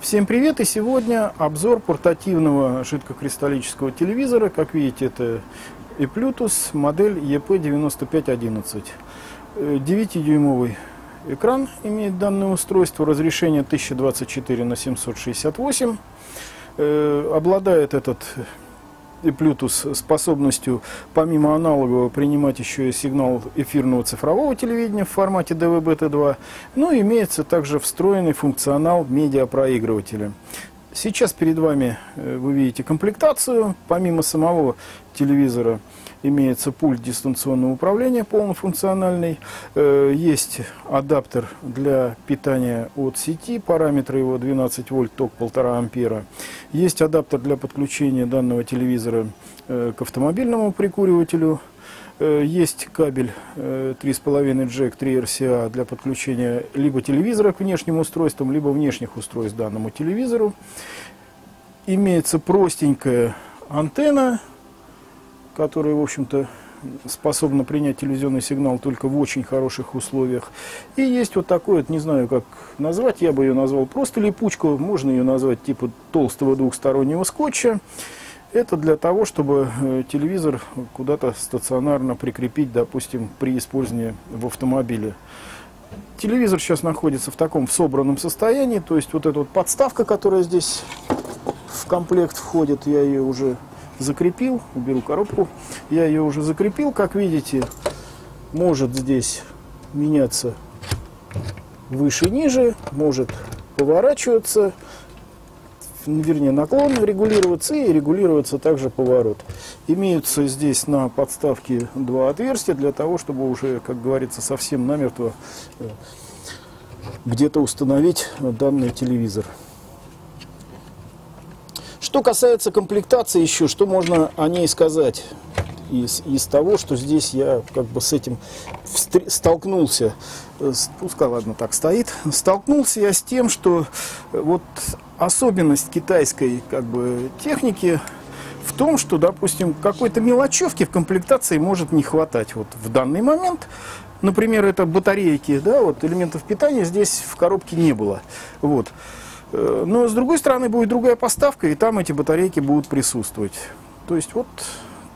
Всем привет! И сегодня обзор портативного жидкокристаллического телевизора. Как видите, это Eplutus, модель EP-9511. 9-дюймовый экран имеет данное устройство, разрешение 1024 на 768. Обладает этот Eplutus способностью помимо аналогового принимать еще и сигнал эфирного цифрового телевидения в формате DVB-T2, но имеется также встроенный функционал медиапроигрывателя. Сейчас перед вами вы видите комплектацию. Помимо самого телевизора имеется пульт дистанционного управления полнофункциональный, есть адаптер для питания от сети, параметры его 12 вольт, ток 1,5 ампера. Есть адаптер для подключения данного телевизора к автомобильному прикуривателю. Есть кабель 3,5 джек 3RCA для подключения либо телевизора к внешним устройствам, либо внешних устройств к данному телевизору. Имеется простенькая антенна, которая, в общем-то, способна принять телевизионный сигнал только в очень хороших условиях. И есть вот такой, вот, не знаю, как назвать, я бы ее назвал просто липучку, можно ее назвать типа толстого двухстороннего скотча. Это для того, чтобы телевизор куда-то стационарно прикрепить, допустим, при использовании в автомобиле. Телевизор сейчас находится в таком собранном состоянии, то есть вот эта вот подставка, которая здесь в комплект входит, я ее уже закрепил, уберу коробку, я ее уже закрепил, как видите, может здесь меняться выше-ниже, может поворачиваться, вернее наклон регулироваться, и регулироваться также поворот. Имеются здесь на подставке два отверстия для того, чтобы уже, как говорится, совсем намертво где-то установить данный телевизор. Что касается комплектации еще, что можно о ней сказать из того, что здесь я как бы с этим столкнулся. Пускай, ладно, так стоит. Столкнулся я с тем, что вот особенность китайской как бы техники в том, что, допустим, какой-то мелочевки в комплектации может не хватать вот в данный момент. Например, это батарейки, да, вот элементов питания здесь в коробке не было. Вот. Но, с другой стороны, будет другая поставка, и там эти батарейки будут присутствовать. То есть, вот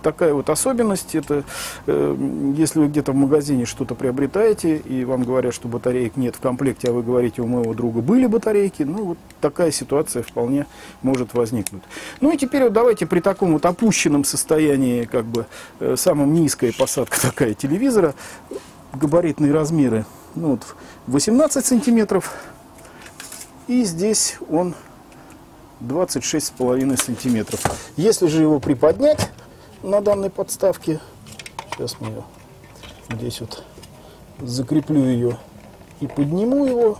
такая вот особенность. Это если вы где-то в магазине что-то приобретаете, и вам говорят, что батареек нет в комплекте, а вы говорите, у моего друга были батарейки, ну, вот такая ситуация вполне может возникнуть. Ну, и теперь вот давайте при таком вот опущенном состоянии, как бы, самом низкая посадка такая телевизора, габаритные размеры, ну, вот 18 сантиметров, и здесь он 26,5 сантиметров. Если же его приподнять на данной подставке, сейчас мы ее здесь вот закреплю ее и подниму его,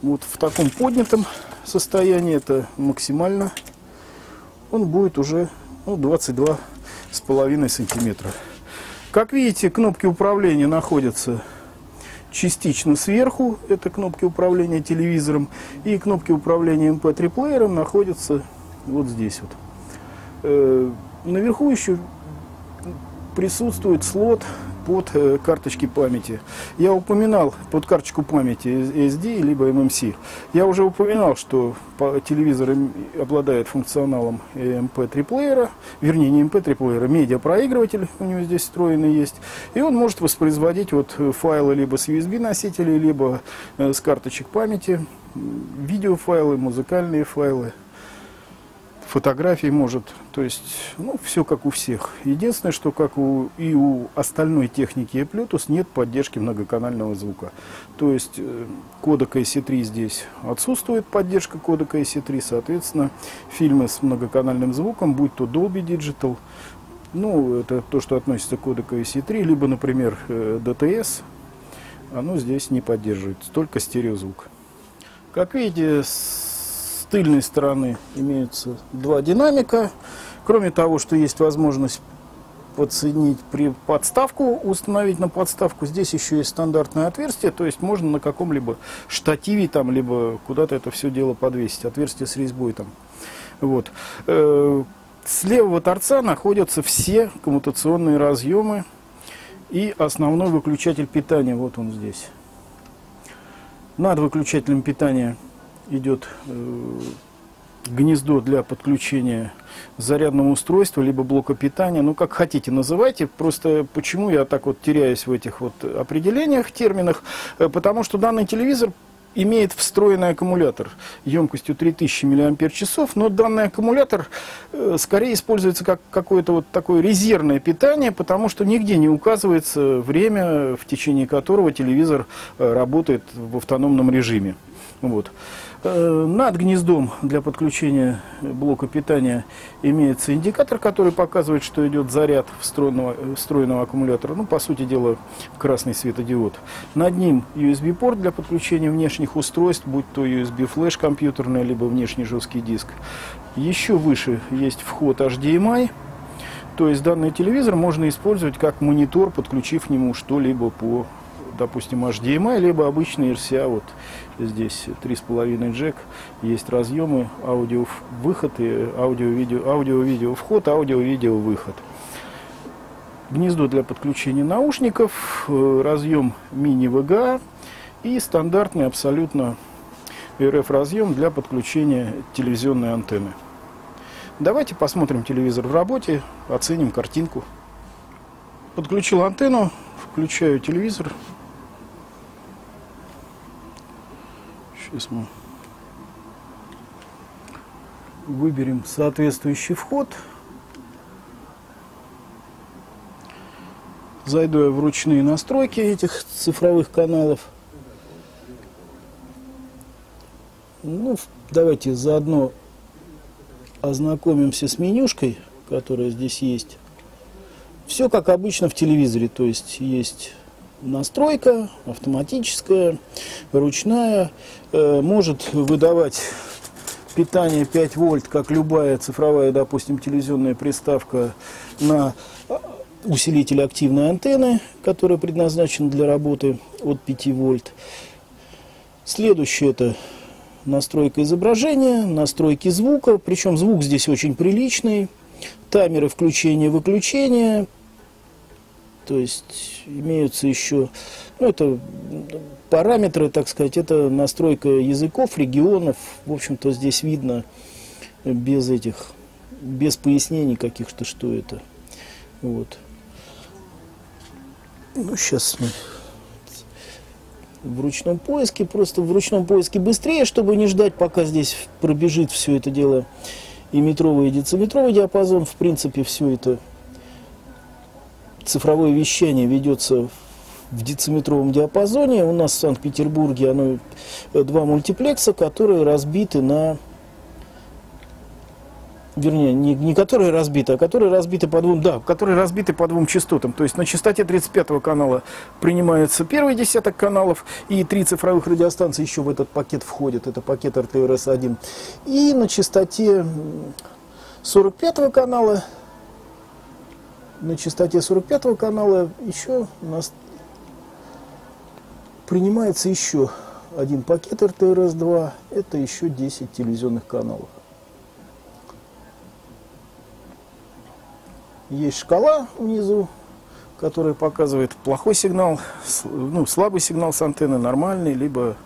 вот в таком поднятом состоянии, это максимально, он будет уже, ну, 22,5 сантиметра. Как видите, кнопки управления находятся частично сверху, это кнопки управления телевизором, и кнопки управления MP3 плеером находятся вот здесь вот. Наверху еще присутствует слот под карточки памяти. Я упоминал под карточку памяти SD либо MMC. Я уже упоминал, что телевизор обладает функционалом MP3 плеера, вернее не MP3 плеера, медиапроигрыватель у него здесь встроенный есть, и он может воспроизводить вот файлы либо с USB носителей, либо с карточек памяти, видеофайлы, музыкальные файлы. Фотографий может, то есть, ну, все как у всех. Единственное, что как у остальной техники Eplutus нет поддержки многоканального звука. То есть кодек AC3 здесь отсутствует, поддержка кодека AC3, соответственно, фильмы с многоканальным звуком, будь то Dolby Digital, ну, это то, что относится к кодеку AC3, либо, например, DTS, оно здесь не поддерживается, только стереозвук. Как видите, с тыльной стороны имеются два динамика. Кроме того, что есть возможность подсоединить при подставку, установить на подставку, здесь еще есть стандартное отверстие, то есть можно на каком-либо штативе там, либо куда-то это все дело подвесить, отверстие с резьбой там. Вот. С левого торца находятся все коммутационные разъемы и основной выключатель питания. Вот он здесь. Над выключателем питания идет гнездо для подключения зарядного устройства, либо блока питания, ну как хотите называйте, просто почему я так вот теряюсь в этих вот определениях, терминах, потому что данный телевизор имеет встроенный аккумулятор емкостью 3000 мАч, но данный аккумулятор скорее используется как какое-то вот такое резервное питание, потому что нигде не указывается время, в течение которого телевизор работает в автономном режиме. Вот. Над гнездом для подключения блока питания имеется индикатор, который показывает, что идет заряд встроенного аккумулятора, ну, по сути дела, красный светодиод. Над ним USB-порт для подключения внешних устройств, будь то USB-флеш компьютерная, либо внешний жесткий диск. Еще выше есть вход HDMI, то есть данный телевизор можно использовать как монитор, подключив к нему что-либо по, допустим, HDMI, либо обычный RCA, вот здесь 3,5 джек, есть разъемы, аудио-выход и аудио-видео вход, аудио-видео выход. Гнездо для подключения наушников, разъем мини-ВГА и стандартный абсолютно РФ-разъем для подключения телевизионной антенны. Давайте посмотрим телевизор в работе, оценим картинку. Подключил антенну, включаю телевизор. Сейчас мы выберем соответствующий вход. Зайду я в ручные настройки этих цифровых каналов. Ну, давайте заодно ознакомимся с менюшкой, которая здесь есть. Все как обычно в телевизоре, то есть есть настройка автоматическая, ручная, может выдавать питание 5 вольт, как любая цифровая, допустим, телевизионная приставка, на усилитель активной антенны, который предназначен для работы от 5 вольт. Следующее это настройка изображения, настройки звука, причем звук здесь очень приличный. Таймеры включения-выключения, то есть имеются еще, ну, это параметры, так сказать, это настройка языков, регионов, в общем-то здесь видно без этих, без пояснений каких-то, что это. Вот. Ну, сейчас мы в ручном поиске, просто в ручном поиске быстрее, чтобы не ждать, пока здесь пробежит все это дело. И метровый, и дециметровый диапазон, в принципе, все это цифровое вещание ведется в дециметровом диапазоне. У нас в Санкт-Петербурге оно 2 мультиплекса, которые разбиты на... Вернее, не которые разбиты, а которые разбиты по двум... Да, которые разбиты по двум частотам. То есть на частоте 35-го канала принимается первый десяток каналов, и 3 цифровых радиостанции еще в этот пакет входят. Это пакет РТРС-1. И на частоте 45-го канала... На частоте 45-го канала еще у нас принимается еще один пакет РТРС-2. Это еще 10 телевизионных каналов. Есть шкала внизу, которая показывает плохой сигнал, ну, слабый сигнал с антенны, нормальный, либо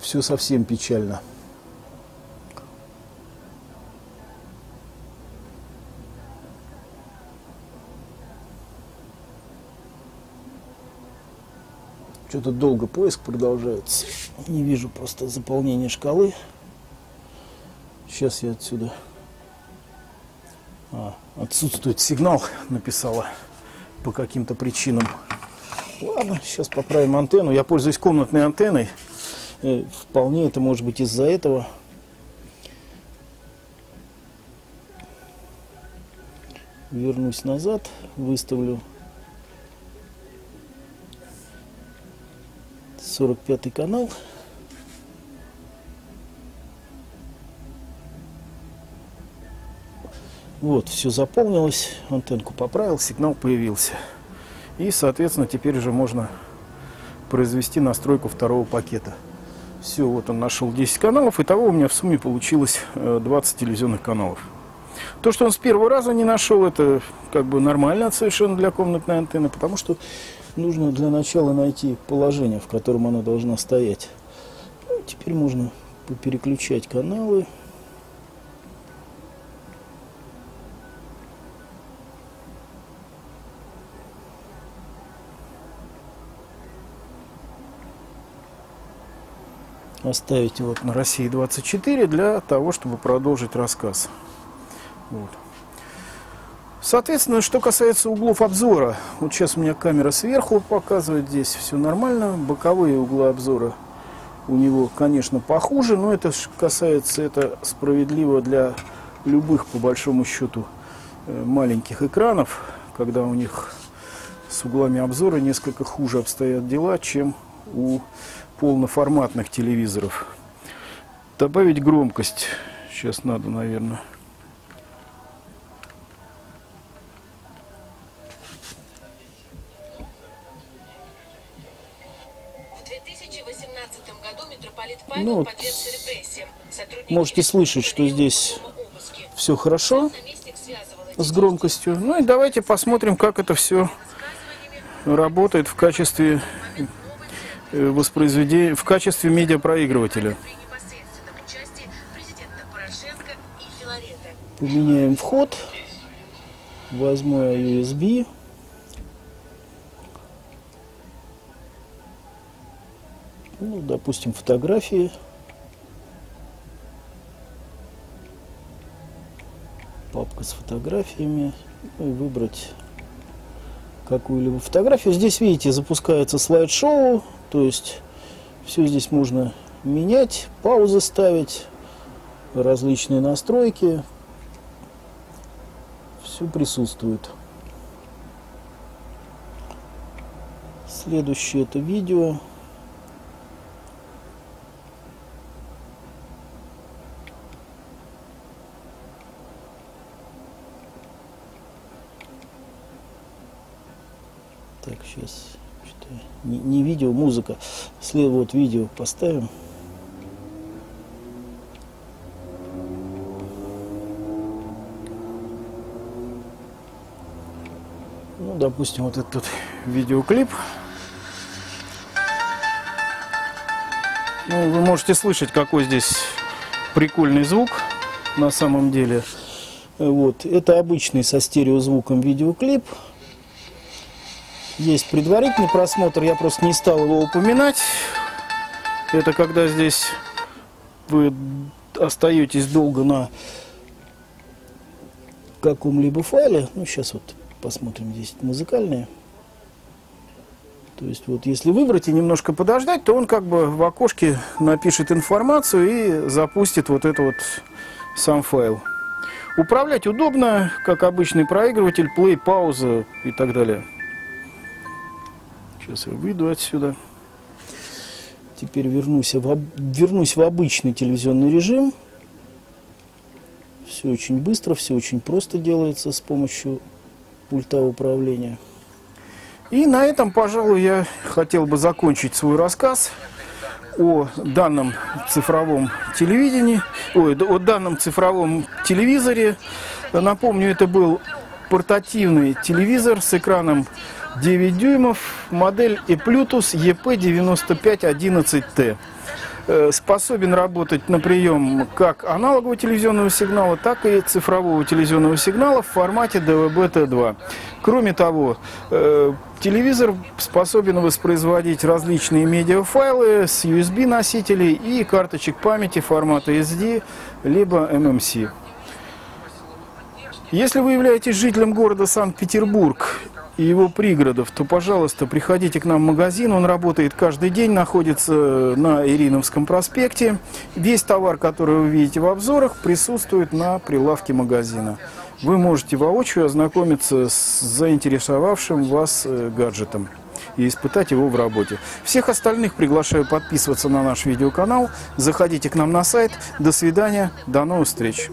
все совсем печально. Что-то долго поиск продолжается. Не вижу просто заполнение шкалы. Сейчас я отсюда... отсутствует сигнал, написала по каким-то причинам. Ладно, сейчас поправим антенну. Я пользуюсь комнатной антенной. Вполне это может быть из-за этого. Вернусь назад, выставлю 45-й канал. Вот, все заполнилось, антенку поправил, сигнал появился. И, соответственно, теперь уже можно произвести настройку второго пакета. Все, вот он нашел 10 каналов. Итого у меня в сумме получилось 20 телевизионных каналов. То, что он с первого раза не нашел, это как бы нормально совершенно для комнатной антенны, потому что нужно для начала найти положение, в котором она должна стоять. Ну, теперь можно переключать каналы. Оставить его вот на России 24 для того, чтобы продолжить рассказ. Вот. Соответственно, что касается углов обзора, вот сейчас у меня камера сверху показывает, здесь все нормально. Боковые углы обзора у него, конечно, похуже, но это касается, это справедливо для любых, по большому счету, маленьких экранов, когда у них с углами обзора несколько хуже обстоят дела, чем у полноформатных телевизоров. Добавить громкость сейчас надо, наверное. В 2018 году митрополит Павел подвергся репрессиям. Можете слышать, что здесь все хорошо с громкостью. Ну и давайте посмотрим, как это все работает в качестве воспроизведение в качестве медиапроигрывателя. Поменяем вход. Возьму USB. Ну, допустим, фотографии. Папка с фотографиями. И выбрать какую-либо фотографию. Здесь, видите, запускается слайд-шоу. То есть все здесь можно менять, паузы ставить, различные настройки. Все присутствует. Следующее это видео. Так, сейчас... Не видео, музыка. Слева вот видео поставим. Ну, допустим, вот этот видеоклип. Ну, вы можете слышать, какой здесь прикольный звук на самом деле. Вот. Это обычный со стереозвуком видеоклип. Есть предварительный просмотр, я просто не стал его упоминать. Это когда здесь вы остаетесь долго на каком-либо файле. Ну, сейчас вот посмотрим, здесь музыкальные. То есть вот если выбрать и немножко подождать, то он как бы в окошке напишет информацию и запустит вот это вот сам файл. Управлять удобно, как обычный проигрыватель, плей, пауза и так далее. Сейчас я выйду отсюда. Теперь вернусь в обычный телевизионный режим. Все очень быстро, все очень просто делается с помощью пульта управления. И на этом, пожалуй, я хотел бы закончить свой рассказ о данном цифровом телевидении, о данном цифровом телевизоре. Напомню, это был портативный телевизор с экраном 9 дюймов, модель Eplutus EP-9511T. Способен работать на прием как аналогового телевизионного сигнала, так и цифрового телевизионного сигнала в формате DVB-T2. Кроме того, телевизор способен воспроизводить различные медиафайлы с USB-носителей и карточек памяти формата SD, либо MMC. Если вы являетесь жителем города Санкт-Петербург и его пригородов, то, пожалуйста, приходите к нам в магазин. Он работает каждый день, находится на Ириновском проспекте. Весь товар, который вы видите в обзорах, присутствует на прилавке магазина. Вы можете воочию ознакомиться с заинтересовавшим вас гаджетом и испытать его в работе. Всех остальных приглашаю подписываться на наш видеоканал. Заходите к нам на сайт. До свидания, до новых встреч.